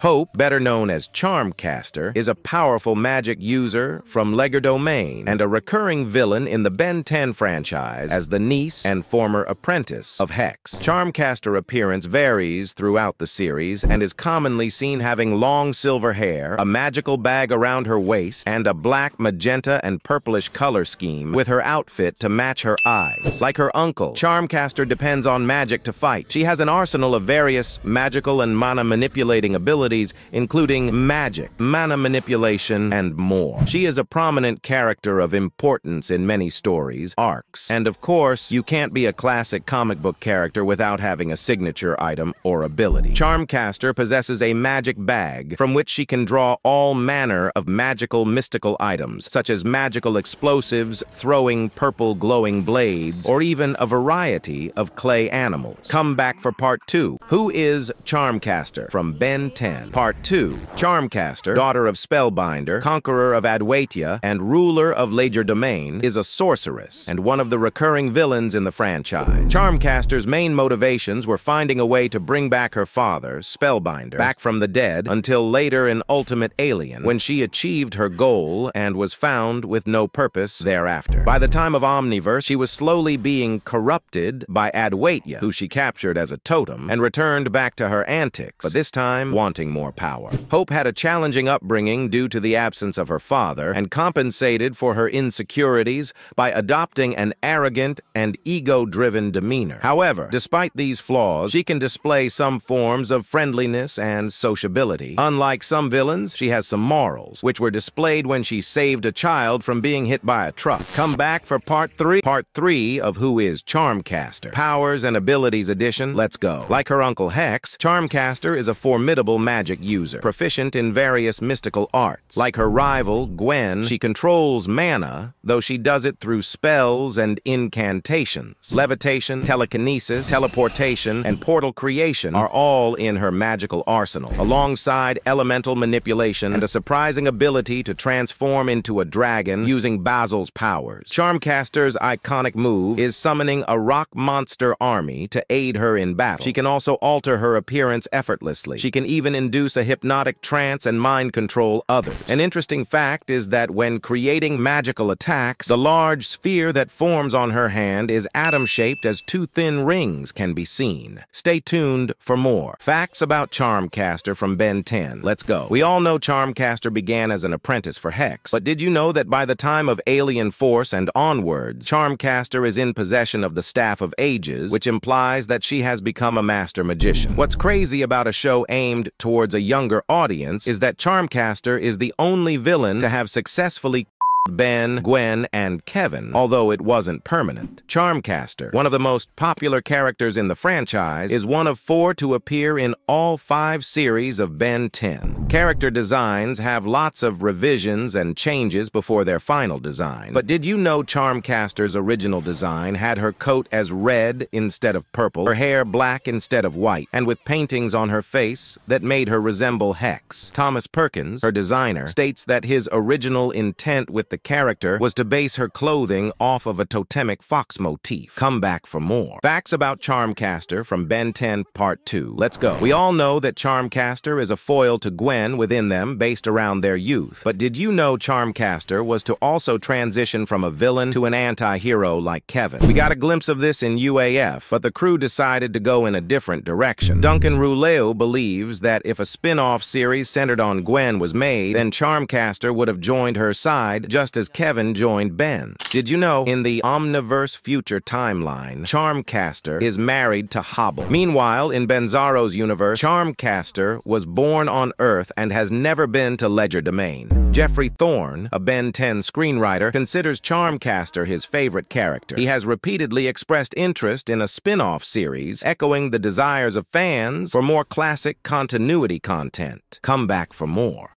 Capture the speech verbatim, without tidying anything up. Hope, better known as Charmcaster, is a powerful magic user from Ledgerdomain and a recurring villain in the Ben ten franchise as the niece and former apprentice of Hex. Charmcaster's appearance varies throughout the series and is commonly seen having long silver hair, a magical bag around her waist, and a black, magenta, and purplish color scheme with her outfit to match her eyes. Like her uncle, Charmcaster depends on magic to fight. She has an arsenal of various magical and mana-manipulating abilities, including magic, mana manipulation, and more. She is a prominent character of importance in many stories, arcs, and of course, you can't be a classic comic book character without having a signature item or ability. Charmcaster possesses a magic bag from which she can draw all manner of magical mystical items, such as magical explosives, throwing purple glowing blades, or even a variety of clay animals. Come back for part two. Who is Charmcaster? From Ben ten. Part two. Charmcaster, daughter of Spellbinder, conqueror of Addwaitya, and ruler of Ledgerdomain, is a sorceress and one of the recurring villains in the franchise. Charmcaster's main motivations were finding a way to bring back her father, Spellbinder, back from the dead until later in Ultimate Alien, when she achieved her goal and was found with no purpose thereafter. By the time of Omniverse, she was slowly being corrupted by Addwaitya, who she captured as a totem, and returned back to her antics, but this time wanted more power. Hope had a challenging upbringing due to the absence of her father and compensated for her insecurities by adopting an arrogant and ego-driven demeanor. However, despite these flaws, she can display some forms of friendliness and sociability. Unlike some villains, she has some morals, which were displayed when she saved a child from being hit by a truck. Come back for part three. Part three of Who is Charmcaster? Powers and Abilities Edition. Let's go. Like her uncle Hex, Charmcaster is a formidable magic user, proficient in various mystical arts. Like her rival, Gwen, she controls mana, though she does it through spells and incantations. Levitation, telekinesis, teleportation, and portal creation are all in her magical arsenal, alongside elemental manipulation and a surprising ability to transform into a dragon using Basil's powers. Charmcaster's iconic move is summoning a rock monster army to aid her in battle. She can also alter her appearance effortlessly. She can even induce a hypnotic trance and mind control others. An interesting fact is that when creating magical attacks, the large sphere that forms on her hand is atom-shaped as two thin rings can be seen. Stay tuned for more. Facts about Charmcaster from Ben ten. Let's go. We all know Charmcaster began as an apprentice for Hex, but did you know that by the time of Alien Force and onwards, Charmcaster is in possession of the Staff of Ages, which implies that she has become a master magician. What's crazy about a show aimed towards a younger audience is that Charmcaster is the only villain to have successfully Ben, Gwen, and Kevin, although it wasn't permanent. Charmcaster, one of the most popular characters in the franchise, is one of four to appear in all five series of Ben ten. Character designs have lots of revisions and changes before their final design. But did you know Charmcaster's original design had her coat as red instead of purple, her hair black instead of white, and with paintings on her face that made her resemble Hex? Thomas Perkins, her designer, states that his original intent with the character was to base her clothing off of a totemic fox motif. Come back for more. Facts about Charmcaster from Ben ten Part two. Let's go. We all know that Charmcaster is a foil to Gwen within them based around their youth. But did you know Charmcaster was to also transition from a villain to an anti-hero like Kevin? We got a glimpse of this in U A F, but the crew decided to go in a different direction. Duncan Rouleau believes that if a spin-off series centered on Gwen was made, then Charmcaster would have joined her side, just as Kevin joined Ben. Did you know, in the Omniverse future timeline, Charmcaster is married to Hobble. Meanwhile, in Benzaro's universe, Charmcaster was born on Earth and has never been to Ledgerdomain. Jeffrey Thorne, a Ben ten screenwriter, considers Charmcaster his favorite character. He has repeatedly expressed interest in a spin-off series, echoing the desires of fans for more classic continuity content. Come back for more.